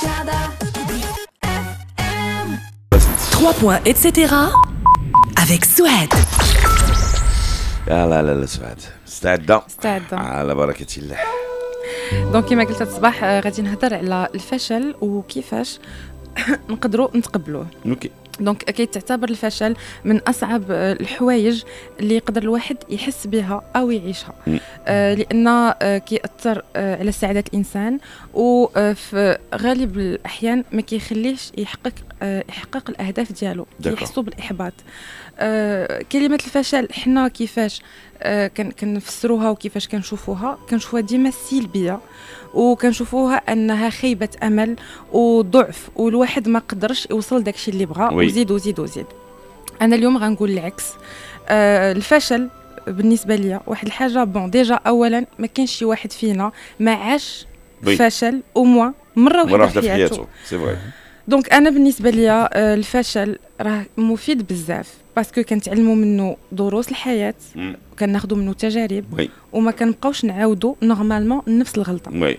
Jada FM 3 points, etc. avec سعاد. يا لا لا لا سعاد مستعدة مستعدة على بركة الله. دونك كيما قلت الصباح غادي نهضر على الفشل وكيفاش نقدروا نتقبلوه. اوكي دونك كيتعتبر الفشل من اصعب الحوايج اللي يقدر الواحد يحس بها او يعيشها، لان كيأثر على سعاده الانسان وفي غالب الاحيان ما كيخليهش يحقق الاهداف ديالو، كيحسوا بالاحباط. كلمه الفشل حنا كيفاش كنفسروها وكيفاش كنشوفوها ديما السلبيه، وكنشوفوها انها خيبه امل وضعف والواحد ما قدرش يوصل داكشي اللي بغا وزيد وزيد وزيد. انا اليوم غنقول العكس. الفشل بالنسبه ليا واحد الحاجه بون ديجا، اولا ما كاينش شي واحد فينا ما عاش فشل او موا مره واحده في حياته، سي فري. دونك انا بالنسبه ليا الفشل راه مفيد بزاف باسكو كنتعلموا منه دروس الحياه، كناخذوا منه تجارب وما كنبقاوش نعاودوا نورمالمون نفس الغلطه. وي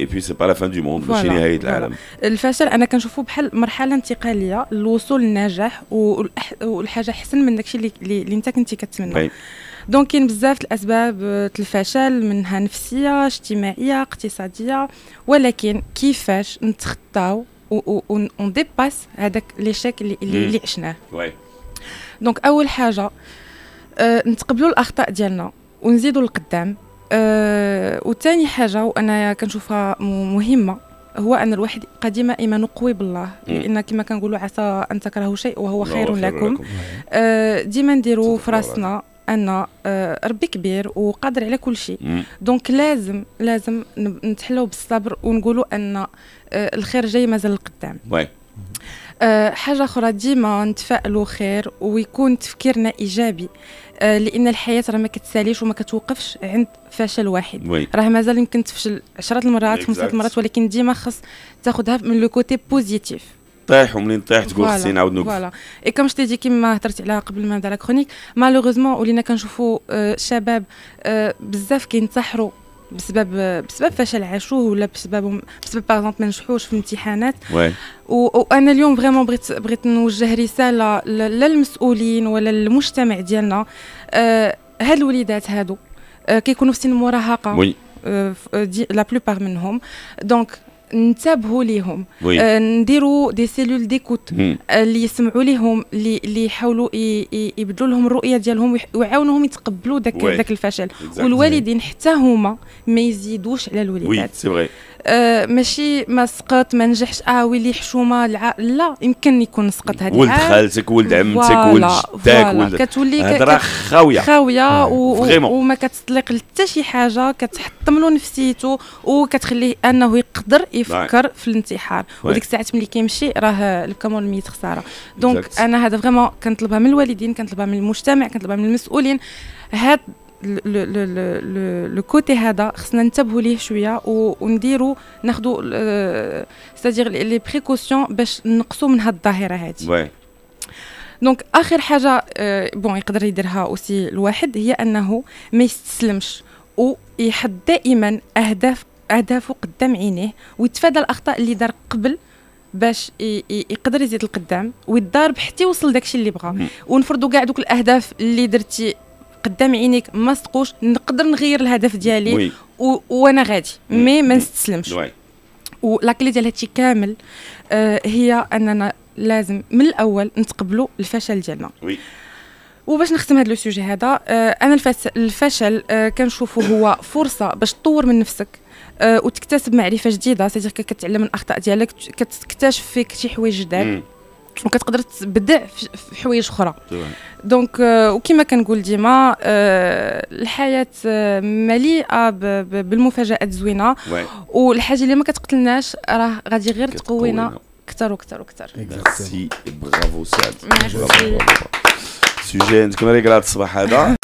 اي بي سي با لا فان دو موند، ماشي نهايه العالم. الفشل انا كنشوفه بحال مرحله انتقاليه للوصول للنجاح والحاجه احسن من داكشي اللي انت كنتي كتمنى. دونك كاين بزاف الاسباب الفشل، منها نفسيه، اجتماعيه، اقتصاديه، ولكن كيفاش نتخطاو و ديباس هذاك ليشيك اللي عشناه. وي دونك اول حاجه نتقبلوا الاخطاء ديالنا ونزيدوا لقدام. وثاني حاجه وانا كنشوفها مهمه هو ان الواحد قديما ايمانه قوي بالله، لان كما كنقولوا عسى ان تكرهوا شيء وهو خير لكم. ديما نديروا في راسنا ان ربي كبير وقادر على كل شيء، دونك لازم نتحلوا بالصبر ونقولوا ان الخير جاي مازال لقدام. وي حاجه اخرى ديما نتفائلوا خير ويكون تفكيرنا ايجابي، لان الحياه راه ما كتساليش وما كتوقفش عند فشل واحد، راه مازال يمكن تفشل 10 المرات 5 مرات، ولكن ديما خص تاخذها من لو كوتي بوزيتيف. طيح ومنين طيح تقول خصني نعاود نوقف. فوالا اي كما شتي كيما هضرت عليها قبل ما نبدا لا كرونيك، مالوغوزمون ولينا كنشوفوا شباب بزاف كينتحروا بسبب فشل عاشوه، ولا بسبب باغ ما نجحوش في الامتحانات. وانا اليوم فريمون بغيت نوجه رساله للمسؤولين ولا للمجتمع ديالنا. هاد الوليدات هادو كيكونوا في سن المراهقه، وي لا بلوبار منهم، دونك نتابهوا ليهم، نديروا دي سيلول ديكوت اللي يسمعوا ليهم، اللي يحاولوا يبدلوا لهم الرؤيه ديالهم ويعاونوهم يتقبلوا داك الفشل. والوالدين حتى هما ما يزيدوش على الوليدات. ماشي ما سقط ما نجحش ويلي حشومه لا، يمكن يكون سقط هذا ولد خالتك ولد عمتك ولد جداك ولد، كتولي هضره خاويه وما كتطلق حتى شي حاجه، كتحطم له نفسيته وكتخليه انه يقدر يفكر في الانتحار، وديك الساعات ملي كيمشي راه الكامل ميت خساره. دونك انا هذا فريمون كنطلبها من الوالدين، كنطلبها من المجتمع، كنطلبها من المسؤولين. هاد لو كوتي هذا خصنا ننتبهوا ليه شويه ونديروا ناخذوا سادير لي بريكوسيون باش نقصوا من هاد الظاهره هذه. دونك اخر حاجه بون يقدر يديرها اوسي الواحد هي انه ما يستسلمش ويحط دائما اهدافه قدام عينيه، ويتفادى الاخطاء اللي دار قبل باش يقدر يزيد لقدام ويتضارب حتى يوصل داكشي اللي بغى. ونفرضوا كاع دوك الاهداف اللي درتي قدام عينيك ما صدقوش، نقدر نغير الهدف ديالي وانا غادي، مي ما نستسلمش. ولا كلي ديال هادشي كامل هي اننا لازم من الاول نتقبلوا الفشل ديالنا. وباش نختم هاد لو سوجي هذا، انا الفشل كنشوفو هو فرصه باش تطور من نفسك وتكتسب معرفه جديده، سيتيغ كتعلم من الاخطاء ديالك، كتكتشف فيك شي حوايج جداد وكتقدر تبدع في حوايج اخرى. دونك وكما كنقول ديما الحياه مليئه بالمفاجات الزوينه، والحاجه اللي ما كتقتلناش راه غادي غير تقوينا اكثر واكثر واكثر. ميرسي برافو سعاد. سوجي عندكم ريغلات الصباح هذا.